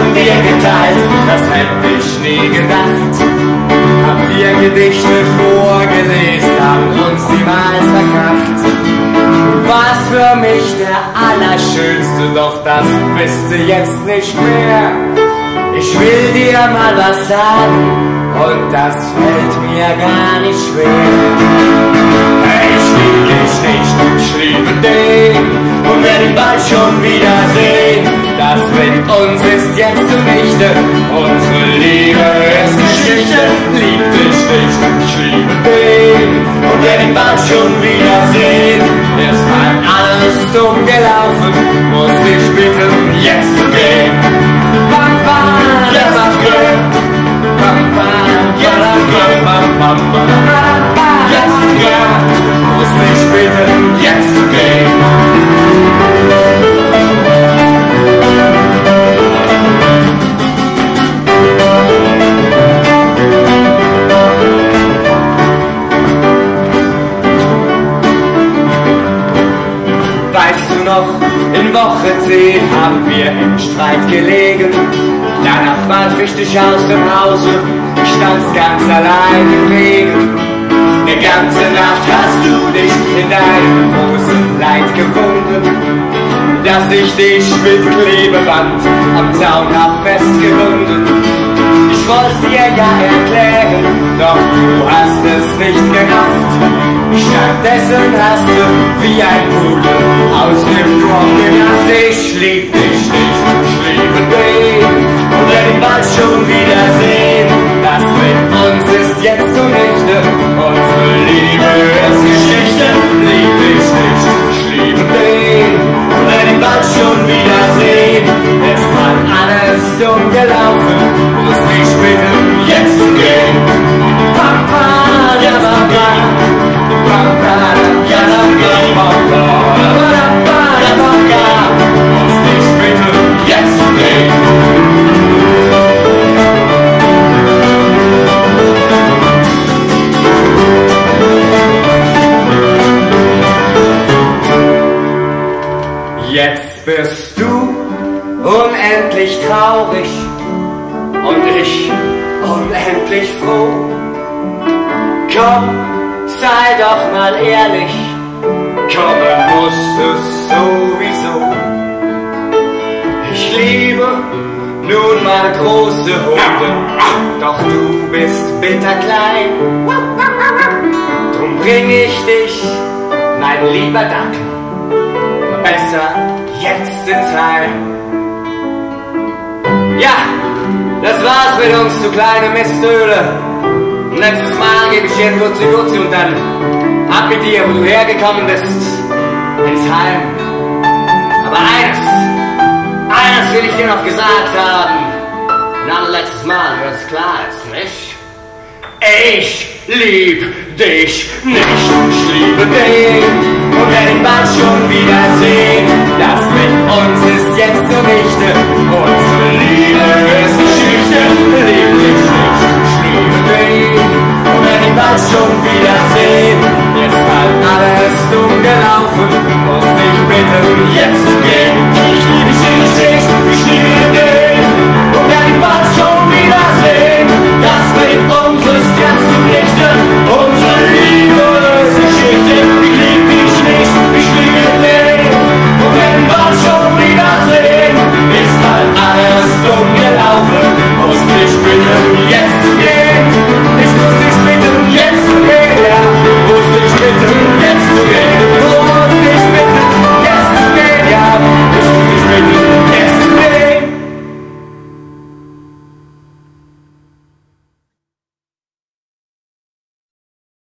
haben wir geteilt, das hätte ich nie gedacht. Haben wir Gedichte vorgelesen, haben uns die Wahl verkackt. War für mich der Allerschönste, doch das bist du jetzt nicht mehr. Ich will dir mal was sagen, und das fällt mir gar nicht schwer. Ich liebe dich nicht, ich liebe dich, und werde ihn bald schon wiedersehen. Das mit uns ist jetzt zunichte, unsere Liebe ist Geschichte. Lieb dich nicht, ich liebe dich, und werde ihn bald schon wiedersehen. Ist mal alles dumm gelaufen, muss ich bitten, jetzt zu gehen. Bam, bam, jetzt ist Glück. Bam, bam, jetzt ist Glück. Bam, bam, bam, jetzt ist Glück. Muss mich bitten, jetzt zu gehen. Weißt du noch, in Woche 10 haben wir im Streit gelegen. Danach warf ich dich aus dem Hause, standst ganz allein im Regen. Die ganze Nacht hast du dich in deinem großen Leid gewunden, dass ich dich mit Klebeband am Zaun hab festgebunden. Ich wollt's dir ja erklären, doch du hast es nicht gerafft. Stattdessen hast du wie ein Pudel ausgebrochen. Ich lieb dich nicht, ich liebe dich, und werde ihn bald schon wiedersehen. Das mit uns ist jetzt zunichte. Unsere Liebe ist Geschichte, lieb dich nicht, ich liebe dich, und werde ihn bald schon wiedersehen. Es war alles dumm gelaufen, muss ich bitten, jetzt zu gehen. Papa, ja, Papa, Papa, ja, Papa, Papa, Papa, ja, Papa, muss ich bitten, jetzt zu gehen. Jetzt bist du unendlich traurig und ich unendlich froh. Komm, sei doch mal ehrlich, kommen musst es sowieso. Ich liebe nun mal große Hunde, doch du bist bitterklein. Drum bring ich dich, mein lieber Dackel, besser jetzt ins Heim. Ja, das war's mit uns, du kleine Misthöhle. Letztes Mal gebe ich dir ein Gutzi-Gutzi und dann ab mit dir, wo du hergekommen bist, ins Heim. Aber eines will ich dir noch gesagt haben. Ein allerletztes Mal, wenn es klar ist, nicht? Ich lieb dich nicht, ich liebe dich, und werde ihn bald schon wiedersehen. Das mit uns ist